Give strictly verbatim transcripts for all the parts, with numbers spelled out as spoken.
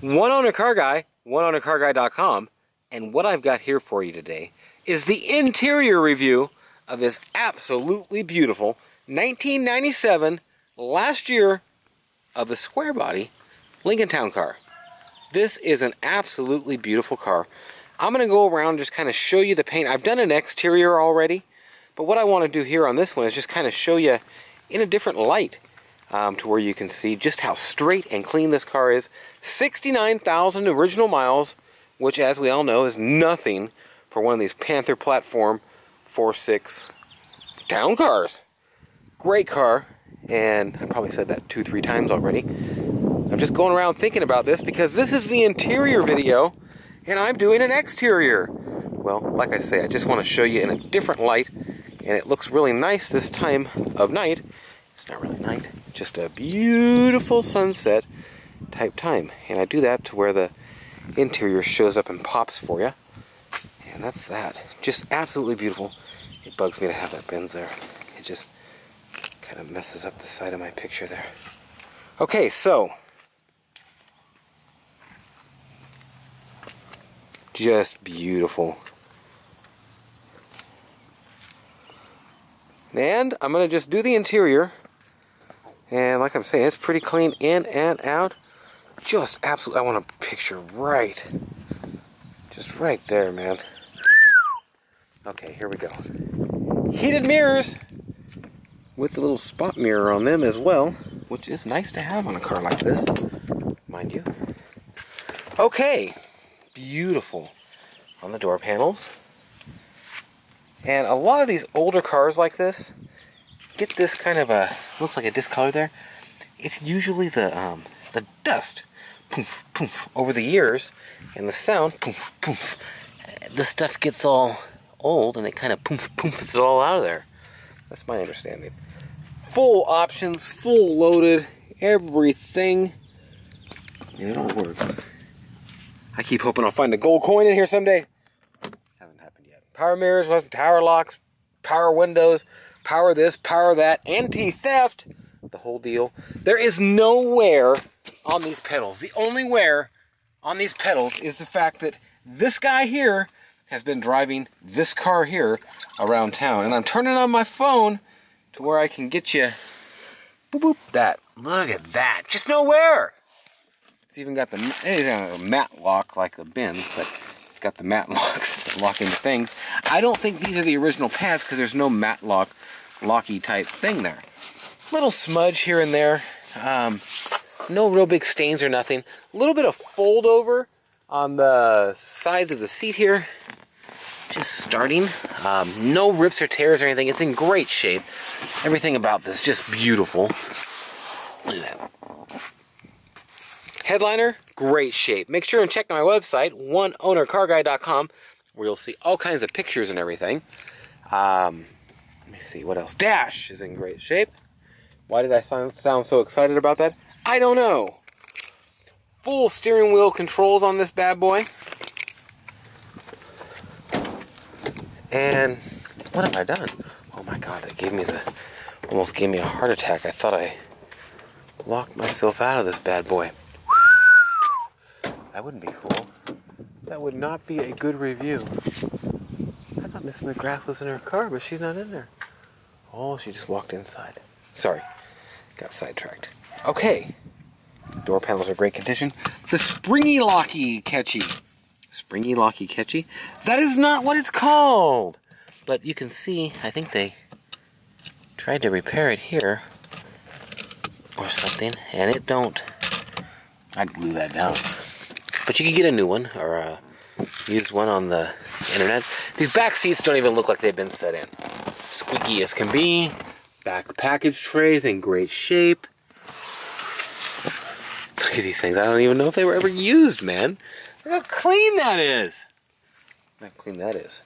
One Owner Car Guy, one owner car guy dot com, and what I've got here for you today is the interior review of this absolutely beautiful nineteen ninety-seven, last year, of the square body Lincoln Town Car. This is an absolutely beautiful car. I'm going to go around and just kind of show you the paint. I've done an exterior already, but what I want to do here on this one is just kind of show you in a different light um, to where you can see just how straight and clean this car is. sixty-nine thousand original miles, which, as we all know, is nothing for one of these Panther Platform four six Town Cars. Great car, and I probably said that two, three times already. I'm just going around thinking about this because this is the interior video, and I'm doing an exterior. Well, like I say, I just want to show you in a different light, and it looks really nice this time of night. It's not really night, just a beautiful sunset type time. And I do that to where the interior shows up and pops for you. And that's that. Just absolutely beautiful. It bugs me to have that Benz there. It just kind of messes up the side of my picture there. Okay, so just beautiful. And I'm going to just do the interior. And like I'm saying, it's pretty clean in and out. Just absolutely, I want a picture right, just right there, man. Okay, here we go. Heated mirrors with a little spot mirror on them as well, which is nice to have on a car like this, mind you. Okay. Beautiful on the door panels. And a lot of these older cars like this get this kind of a, looks like a discolor there. It's usually the um, the dust, poof, poof, over the years, and the sound, poof, poof. This stuff gets all old and it kind of poof, poofs it all out of there. That's my understanding. Full options, full loaded, everything. And it all works. I keep hoping I'll find a gold coin in here someday. Hasn't happened yet. Power mirrors, power locks, power windows, power this, power that, anti-theft, the whole deal. There is no wear on these pedals. The only wear on these pedals is the fact that this guy here has been driving this car here around town. And I'm turning on my phone to where I can get you, boop, boop, that. Look at that, just no wear. It's even got the it's a mat lock like the Benz, but it's got the mat locks locking the things. I don't think these are the original pads because there's no mat lock, locky type thing there. Little smudge here and there. Um, no real big stains or nothing. A little bit of fold over on the sides of the seat here. Just starting. Um, no rips or tears or anything. It's in great shape. Everything about this just beautiful. Look at that. Headliner, great shape. Make sure and check my website, one owner car guy dot com, where you'll see all kinds of pictures and everything. Um, let me see, what else? Dash is in great shape. Why did I sound, sound so excited about that? I don't know. Full steering wheel controls on this bad boy. And what have I done? Oh my God, that gave me the, almost gave me a heart attack. I thought I locked myself out of this bad boy. That wouldn't be cool. That would not be a good review. I thought Miss McGrath was in her car, but she's not in there. Oh, she just walked inside. Sorry, got sidetracked. Okay, door panels are great condition. The springy locky catchy. Springy locky catchy? That is not what it's called. But you can see, I think they tried to repair it here or something, and it don't. I'd glue that down. But you can get a new one, or uh, use one on the internet. These back seats don't even look like they've been set in. Squeaky as can be. Back package trays in great shape. Look at these things. I don't even know if they were ever used, man. Look how clean that is. Look how clean that is.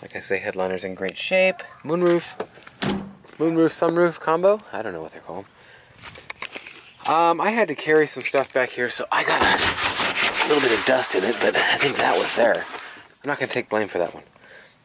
Like I say, headliner's in great shape. Moonroof. Moonroof, sunroof combo. I don't know what they're called. Um, I had to carry some stuff back here, so I got a little bit of dust in it, but I think that was there. I'm not going to take blame for that one.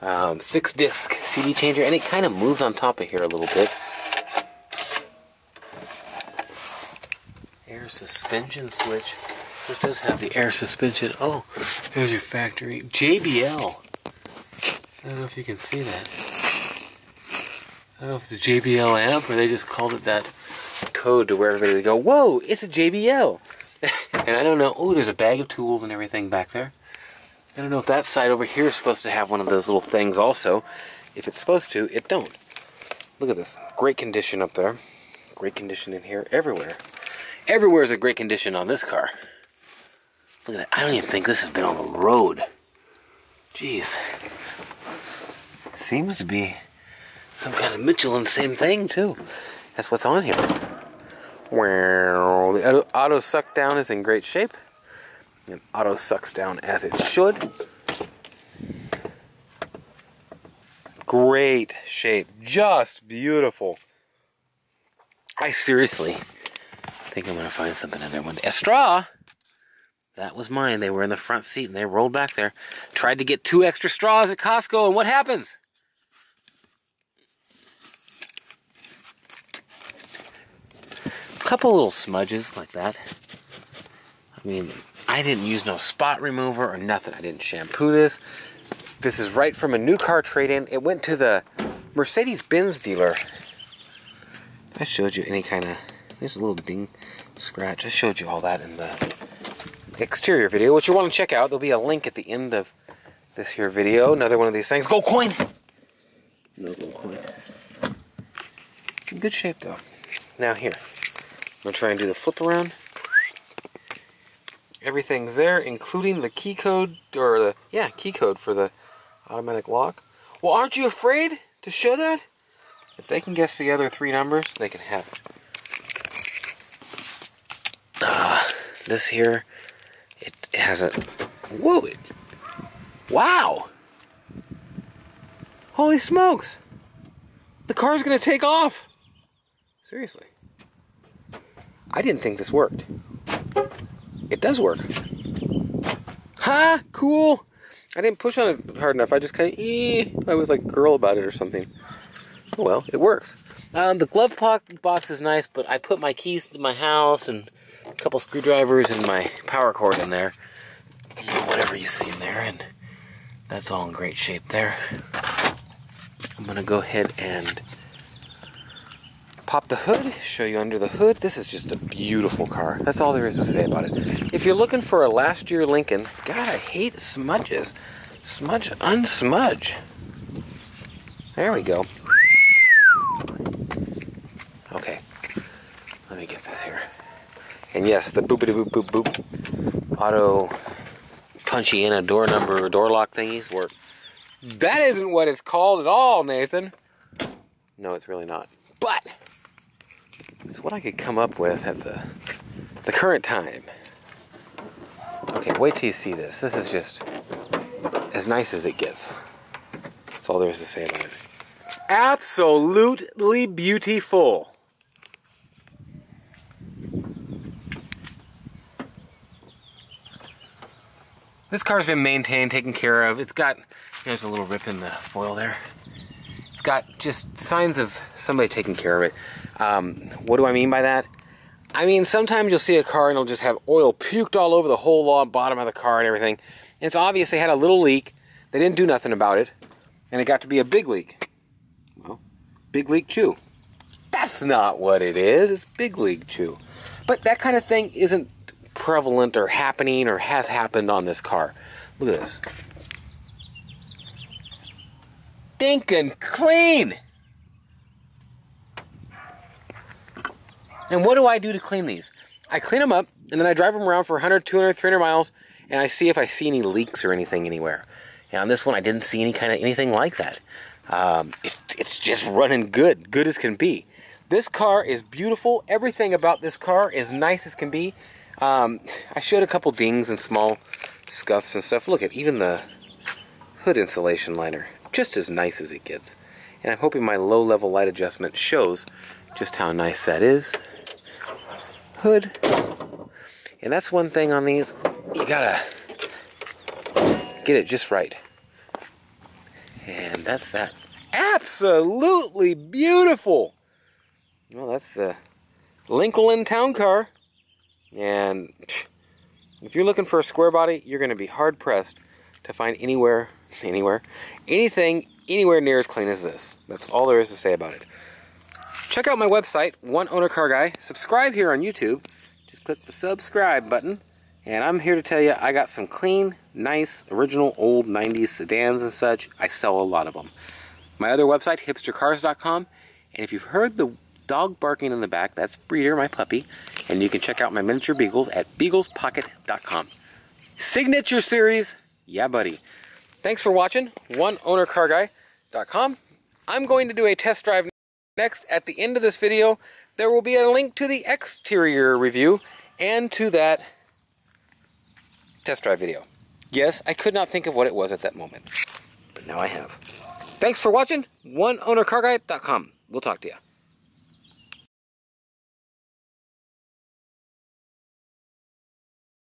Um, six disc C D changer, and it kind of moves on top of here a little bit. air suspension switch. This does have the air suspension. Oh, there's your factory J B L. I don't know if you can see that. I don't know if it's a J B L amp or they just called it that code to where everybody would go, whoa, it's a J B L. And I don't know. Oh, there's a bag of tools and everything back there. I don't know if that side over here is supposed to have one of those little things also. If it's supposed to, it don't. Look at this. Great condition up there. Great condition in here. Everywhere. Everywhere is a great condition on this car. Look at that. I don't even think this has been on the road. Jeez. Seems to be some kind of Michelin, same thing too. That's what's on here. Well, the auto suck down is in great shape. And auto sucks down as it should. Great shape. Just beautiful. I seriously think I'm going to find something in there one day. A straw! That was mine. They were in the front seat and they rolled back there. Tried to get two extra straws at Costco, and what happens? A couple little smudges like that. I mean, I didn't use no spot remover or nothing. I didn't shampoo this. This is right from a new car trade-in. It went to the Mercedes-Benz dealer. I showed you any kind of... There's a little ding scratch. I showed you all that in the exterior video, which you want to check out. There'll be a link at the end of this here video. Another one of these things. Gold coin! No gold coin. It's in good shape, though. Now here. I'm going to try and do the flip around. Everything's there, including the key code, or the, yeah, key code for the automatic lock. Well, aren't you afraid to show that? If they can guess the other three numbers, they can have it. Uh, this here, it has a, whoa, it, wow. Holy smokes. The car's gonna take off. Seriously. I didn't think this worked. It does work. Ha! Cool! I didn't push on it hard enough. I just kind of, eh, I was like girl about it or something. Oh well, it works. Um, the glove box is nice, but I put my keys to my house and a couple screwdrivers and my power cord in there. Whatever you see in there, and that's all in great shape there. I'm gonna go ahead and pop the hood, show you under the hood. This is just a beautiful car. That's all there is to say about it. If you're looking for a last year Lincoln, God, I hate smudges. Smudge, unsmudge. There we go. Okay, let me get this here. And yes, the boopity boop boop boop auto punchy in a door number or door lock thingies work. That isn't what it's called at all, Nathan. No, it's really not. But it's what I could come up with at the the current time. Okay, wait till you see this. This is just as nice as it gets. That's all there is to say about it. Absolutely beautiful. This car's been maintained, taken care of. It's got, there's a little rip in the foil there. Got just signs of somebody taking care of it. Um, what do I mean by that? I mean, sometimes you'll see a car and it'll just have oil puked all over the whole long bottom of the car and everything. And it's obvious they had a little leak. They didn't do nothing about it. And it got to be a big leak. Well, big leak chew. That's not what it is. It's big leak chew. But that kind of thing isn't prevalent or happening or has happened on this car. Look at this. Stinking clean. And what do I do to clean these? I clean them up and then I drive them around for one hundred, two hundred, three hundred miles and I see if I see any leaks or anything anywhere. And on this one I didn't see any kind of anything like that. Um, it's, it's just running good, good as can be. This car is beautiful. Everything about this car is nice as can be. Um, I showed a couple dings and small scuffs and stuff. Look at even the hood insulation liner. Just as nice as it gets. And I'm hoping my low level light adjustment shows just how nice that is. Hood. And that's one thing on these, you gotta get it just right. And that's that. Absolutely beautiful. Well, that's the Lincoln Town Car. And if you're looking for a square body, you're going to be hard pressed to find anywhere, anywhere, anything, anywhere near as clean as this. That's all there is to say about it. Check out my website, One Owner Car Guy. Subscribe here on YouTube. Just click the subscribe button. And I'm here to tell you, I got some clean, nice, original old nineties sedans and such. I sell a lot of them. My other website, hipster cars dot com. And if you've heard the dog barking in the back, that's Breeder, my puppy. And you can check out my miniature beagles at beagles pocket dot com. Signature series, yeah buddy. Thanks for watching, one owner car guy dot com. I'm going to do a test drive next. At the end of this video, there will be a link to the exterior review and to that test drive video. Yes, I could not think of what it was at that moment, but now I have. Thanks for watching, one owner car guy dot com. We'll talk to you.